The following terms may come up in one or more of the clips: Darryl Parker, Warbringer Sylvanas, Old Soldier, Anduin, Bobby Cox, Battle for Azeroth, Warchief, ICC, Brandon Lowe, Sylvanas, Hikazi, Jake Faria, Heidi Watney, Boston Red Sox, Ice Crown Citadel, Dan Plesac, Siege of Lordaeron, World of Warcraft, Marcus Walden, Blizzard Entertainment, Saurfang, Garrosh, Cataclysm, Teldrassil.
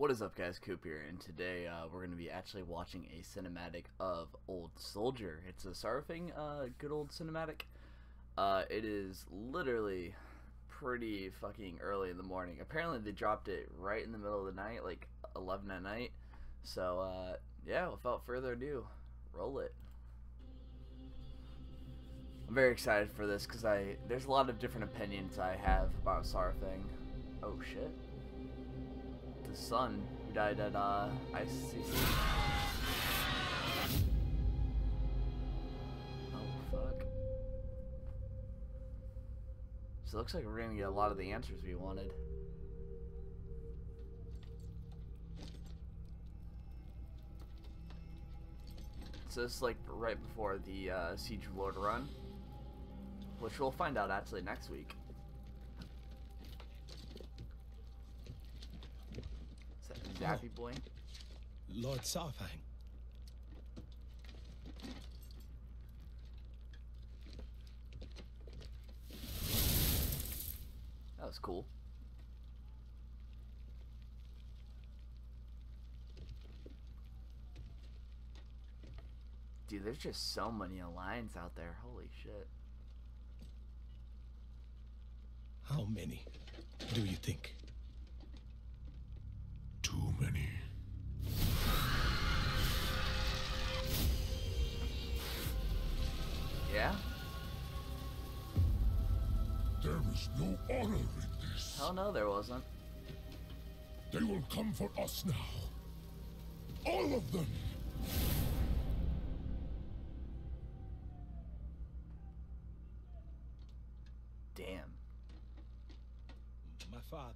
What is up, guys? Coop here, and today we're going to be actually watching a cinematic of Old Soldier. It's a Saurfang good old cinematic. It is literally pretty fucking early in the morning. Apparently they dropped it right in the middle of the night, like 11 at night. So yeah, without further ado, roll it. I'm very excited for this because there's a lot of different opinions I have about Saurfang. Oh shit. His son who died at ICC. Oh fuck. So it looks like we're gonna get a lot of the answers we wanted. So this is like right before the Siege of Lordaeron, which we'll find out actually next week. Happy boy. Lord Saurfang. That was cool. Dude, there's just so many Alliance out there. Holy shit. How many do you think? Too many. Yeah? There is no honor in this. Hell no, there wasn't. They will come for us now. All of them. Damn. My father,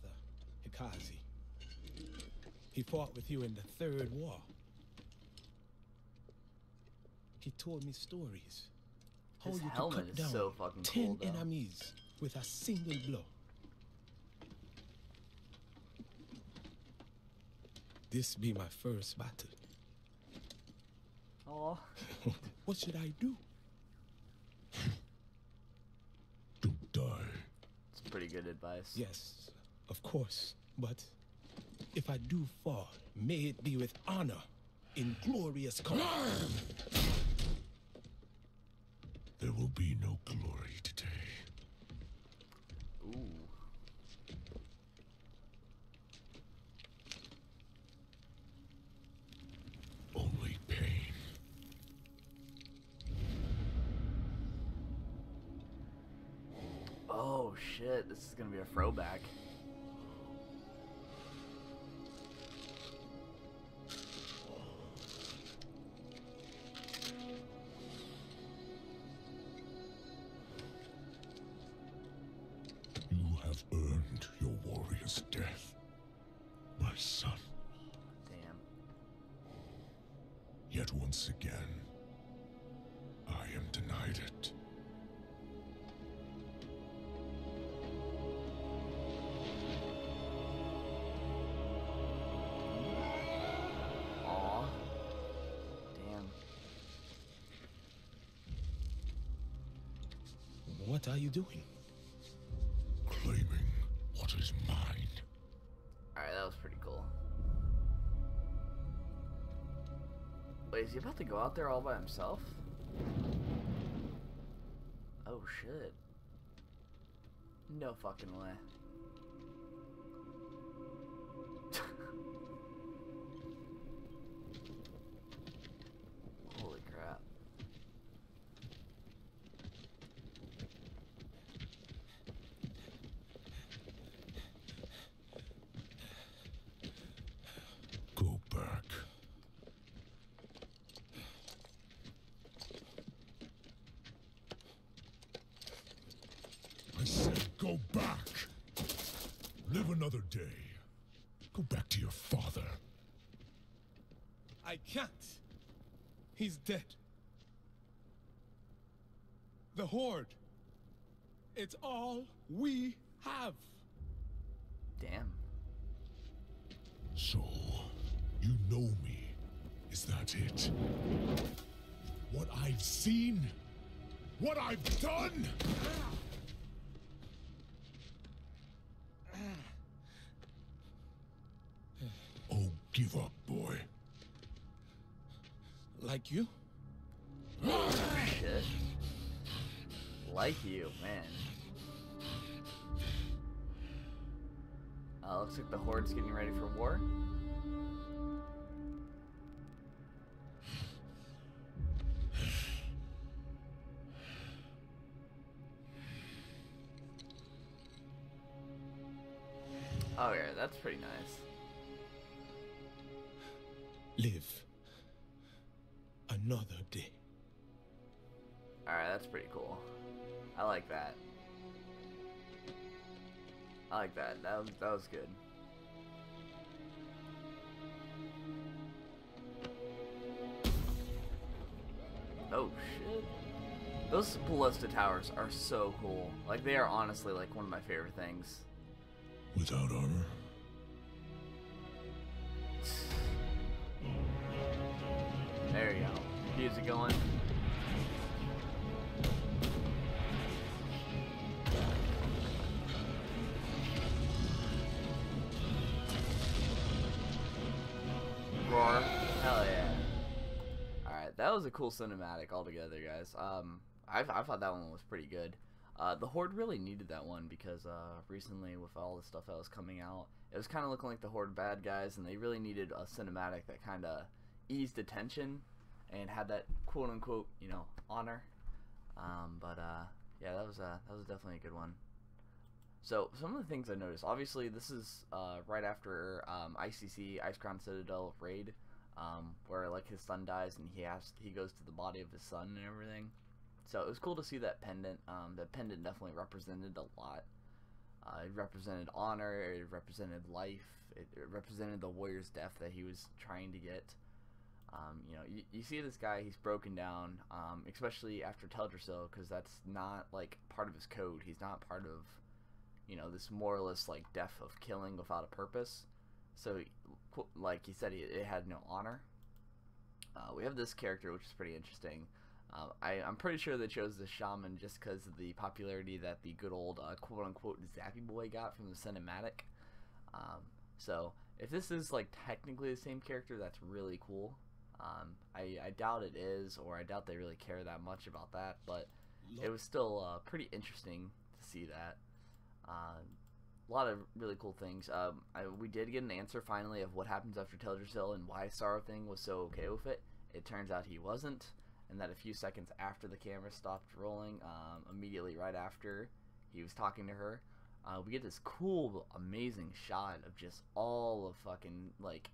Hikazi. He fought with you in the Third War. He told me stories. His helmet is so fucking cool, though. 10 enemies with a single blow. This be my first battle. Oh. What should I do? To die. It's pretty good advice. Yes, of course, but. If I do fall, may it be with honor, in glorious combat. There will be no glory today. Ooh. Only pain. Oh shit, this is gonna be a throwback. Earned your warrior's death, my son. Damn. Yet once again, I am denied it. Aw. Damn. What are you doing? Claiming what is mine. Alright, that was pretty cool. Wait, is he about to go out there all by himself? Oh shit. No fucking way. Holy crap. Go back. Live another day. Go back to your father. I can't. He's dead. The Horde. It's all we have. Damn. So, you know me. Is that it? What I've seen? What I've done? give up, boy. Like you? Shit. Like you, man. Looks like the Horde's getting ready for war. Oh yeah, that's pretty nice. Live another day. Alright, that's pretty cool. I like that. I like that. That was good. Oh shit. Those ballista towers are so cool. Like, they are honestly like one of my favorite things. Without armor? There you go. Music going. Hell yeah. Alright, that was a cool cinematic altogether, guys. I thought that one was pretty good. The Horde really needed that one because recently with all the stuff that was coming out, it was kind of looking like the Horde bad guys, and they really needed a cinematic that kind of eased the tension and had that quote-unquote, you know, honor. Yeah, that was definitely a good one. So, some of the things I noticed, obviously this is right after ICC, Ice Crown Citadel raid, where like his son dies and he goes to the body of his son and everything. So it was cool to see that pendant. That pendant definitely represented a lot. It represented honor, it represented life, it represented the warrior's death that he was trying to get. You know, you see this guy, he's broken down, especially after Teldrassil, because that's not like part of his code. He's not part of, you know, this more or less like death of killing without a purpose. So like he said, it had no honor. We have this character, which is pretty interesting. I'm pretty sure they chose the shaman just because of the popularity that the good old quote-unquote Zappy Boy got from the cinematic. So if this is like technically the same character, that's really cool. I doubt it is, or I doubt they really care that much about that, but it was still pretty interesting to see that. A lot of really cool things. We did get an answer finally of what happens after Teldrassil and why Saurfang was so okay with it. It turns out he wasn't, and that a few seconds after the camera stopped rolling, immediately right after he was talking to her, we get this cool, amazing shot of just all of fucking, like,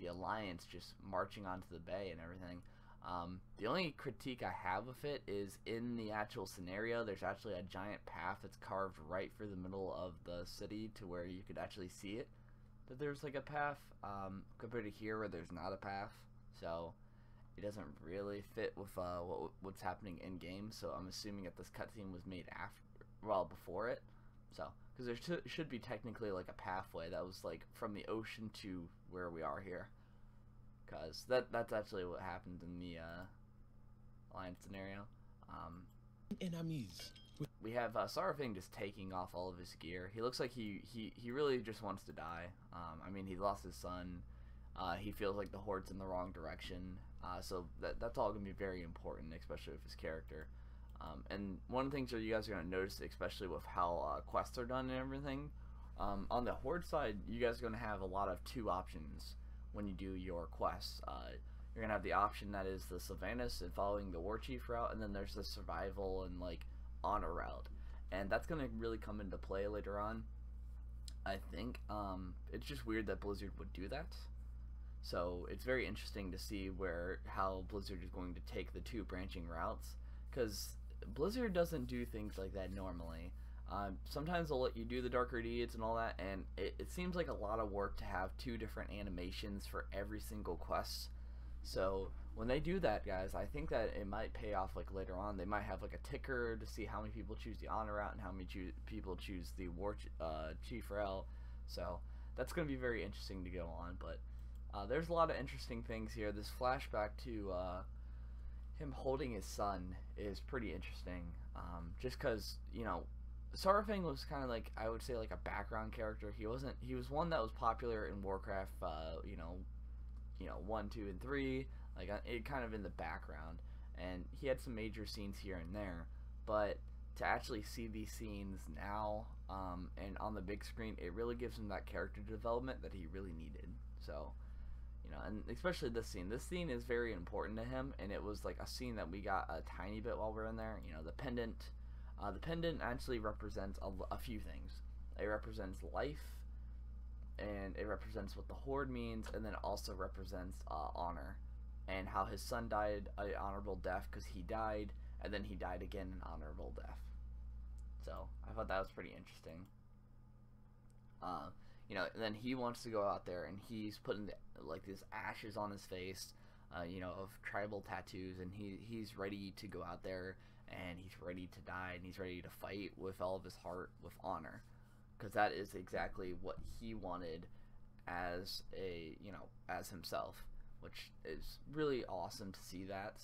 the Alliance just marching onto the bay and everything. The only critique I have of it is in the actual scenario, there's actually a giant path that's carved right through the middle of the city to where you could actually see it, that there's like a path, compared to here where there's not a path. So it doesn't really fit with what's happening in game. So I'm assuming that this cutscene was made after, well, before it. So because there should be technically like a pathway that was like from the ocean to where we are here. Because that's actually what happened in the Alliance scenario. We have Saurfang just taking off all of his gear. He looks like he really just wants to die. I mean, he lost his son. He feels like the Horde's in the wrong direction. So that's all going to be very important, especially with his character. And one of the things that you guys are going to notice, especially with how quests are done and everything, on the Horde side, you guys are going to have a lot of two options. When you do your quests, you're gonna have the option that is the Sylvanas and following the Warchief route, and then there's the survival and like honor route, and that's gonna really come into play later on. I think it's just weird that Blizzard would do that, so it's very interesting to see how Blizzard is going to take the two branching routes, because Blizzard doesn't do things like that normally. Sometimes they'll let you do the darker deeds and all that, and it seems like a lot of work to have two different animations for every single quest. So when they do that, guys, I think that it might pay off. Like later on, they might have like a ticker to see how many people choose the honor route and how many people choose the Warchief route. So that's going to be very interesting to go on. But there's a lot of interesting things here. This flashback to him holding his son is pretty interesting, just because, you know, Saurfang was kind of like, I would say, like a background character. He wasn't, he was one that was popular in Warcraft, you know, 1, 2, and 3, like it kind of in the background, and he had some major scenes here and there, but to actually see these scenes now and on the big screen, it really gives him that character development that he really needed. So, you know, and especially this scene is very important to him, and it was like a scene that we got a tiny bit while we're in there. You know, the pendant actually represents a few things. It represents life, and it represents what the Horde means, and then it also represents honor, and how his son died an honorable death because he died, and then he died again an honorable death. So I thought that was pretty interesting. You know, and then he wants to go out there, and he's putting like these ashes on his face, you know, of tribal tattoos, and he's ready to go out there, and he's ready to die, and he's ready to fight with all of his heart with honor, because that is exactly what he wanted as a, you know, as himself, which is really awesome to see that.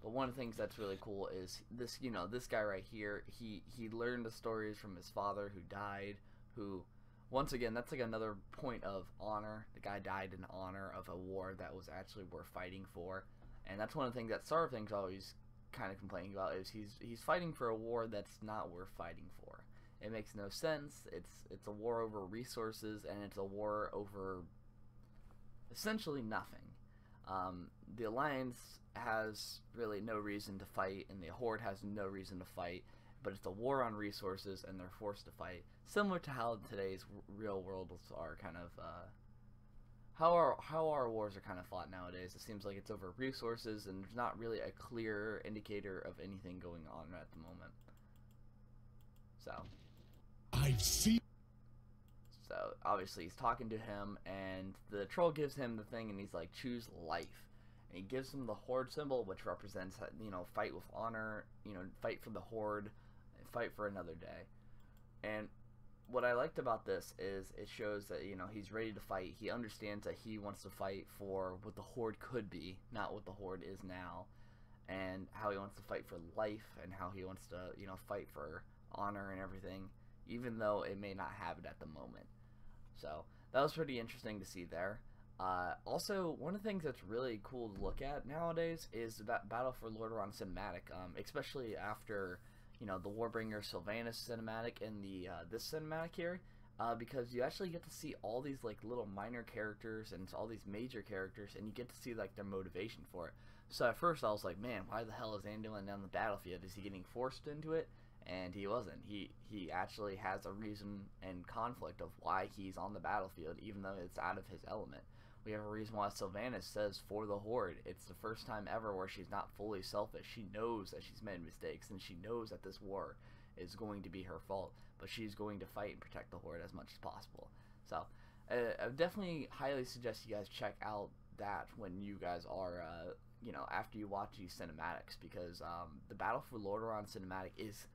But one of the things that's really cool is this, you know, this guy right here, he learned the stories from his father who died, who, once again, that's like another point of honor. The guy died in honor of a war that was actually worth fighting for, and that's one of the things that Saurfang's always kind of complaining about, is he's fighting for a war that's not worth fighting for. It makes no sense. It's a war over resources, and it's a war over essentially nothing. The Alliance has really no reason to fight, and the Horde has no reason to fight, but it's a war on resources, and they're forced to fight, similar to how today's real worlds are kind of, how our wars are kind of fought nowadays. It seems like it's over resources, and there's not really a clear indicator of anything going on at the moment. So, so obviously he's talking to him, and the troll gives him the thing, and he's like, choose life. And he gives him the Horde symbol, which represents, you know, fight with honor, you know, fight for the Horde, fight for another day. And what I liked about this is it shows that, you know, he's ready to fight. He understands that he wants to fight for what the Horde could be, not what the Horde is now, and how he wants to fight for life, and how he wants to, you know, fight for honor and everything, even though it may not have it at the moment. So that was pretty interesting to see there. Also, one of the things that's really cool to look at nowadays is that Battle for Lordaeron cinematic, especially after, you know, the Warbringer Sylvanas cinematic and the this cinematic here, because you actually get to see all these like little minor characters and all these major characters, and you get to see like their motivation for it. So at first I was like, man, why the hell is Anduin on the battlefield? Is he getting forced into it? And he wasn't. He actually has a reason and conflict of why he's on the battlefield, even though it's out of his element. We have a reason why Sylvanas says for the Horde. It's the first time ever where she's not fully selfish. She knows that she's made mistakes, and she knows that this war is going to be her fault, but she's going to fight and protect the Horde as much as possible. So I definitely highly suggest you guys check out that when you guys are, you know, after you watch these cinematics, because the Battle for Lordaeron cinematic is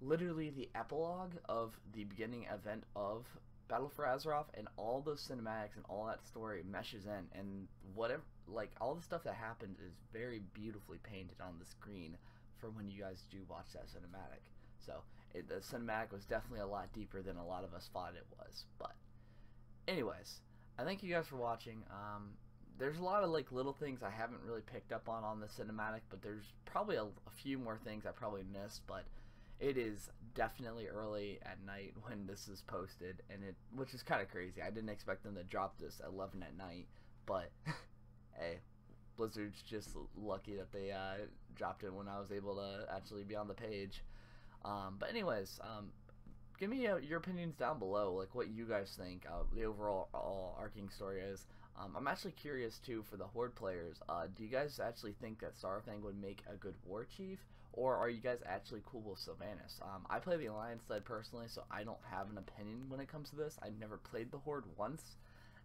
literally the epilogue of the beginning event of Battle for Azeroth, and all those cinematics and all that story meshes in, and whatever, like all the stuff that happened is very beautifully painted on the screen for when you guys do watch that cinematic. So the cinematic was definitely a lot deeper than a lot of us thought it was. But anyways, I thank you guys for watching. There's a lot of like little things I haven't really picked up on the cinematic, but there's probably a few more things I probably missed. But it is definitely early at night when this is posted, and which is kind of crazy. I didn't expect them to drop this at 11 at night, but hey, Blizzard's just lucky that they dropped it when I was able to actually be on the page. But anyways, give me your opinions down below, like what you guys think the overall arcing story is. I'm actually curious too for the Horde players. Do you guys actually think that Saurfang would make a good Warchief, or are you guys actually cool with Sylvanas? I play the Alliance side personally, so I don't have an opinion when it comes to this. I've never played the Horde once,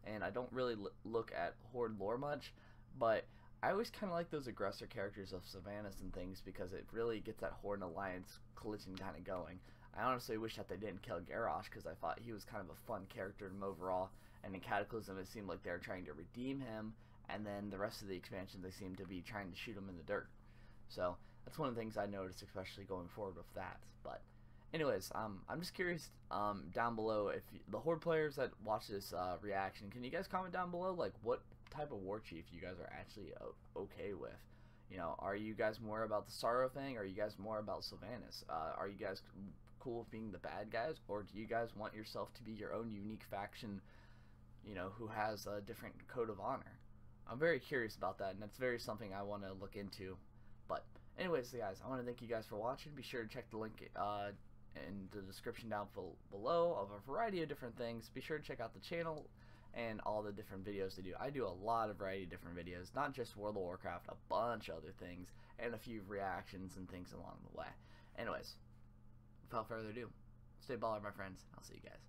and I don't really look at Horde lore much, but I always kind of like those aggressor characters of Sylvanas and things, because it really gets that Horde and Alliance collision kind of going. I honestly wish that they didn't kill Garrosh, because I thought he was kind of a fun character in him overall, and in Cataclysm it seemed like they were trying to redeem him, and then the rest of the expansion they seemed to be trying to shoot him in the dirt. So that's one of the things I noticed, especially going forward with that. But Anyways, I'm just curious down below if the Horde players that watch this reaction, can you guys comment down below like what type of Warchief you guys are actually okay with? You know, are you guys more about the Saurfang? Are you guys more about Sylvanas? Are you guys cool with being the bad guys, or do you guys want yourself to be your own unique faction? You know, who has a different code of honor? I'm very curious about that, and that's very something I want to look into. But anyways, guys, I want to thank you guys for watching. Be sure to check the link in the description down below of a variety of different things. Be sure to check out the channel and all the different videos they do. I do a lot of variety of different videos, not just World of Warcraft, a bunch of other things, and a few reactions and things along the way. Anyways, without further ado, stay baller, my friends. I'll see you guys.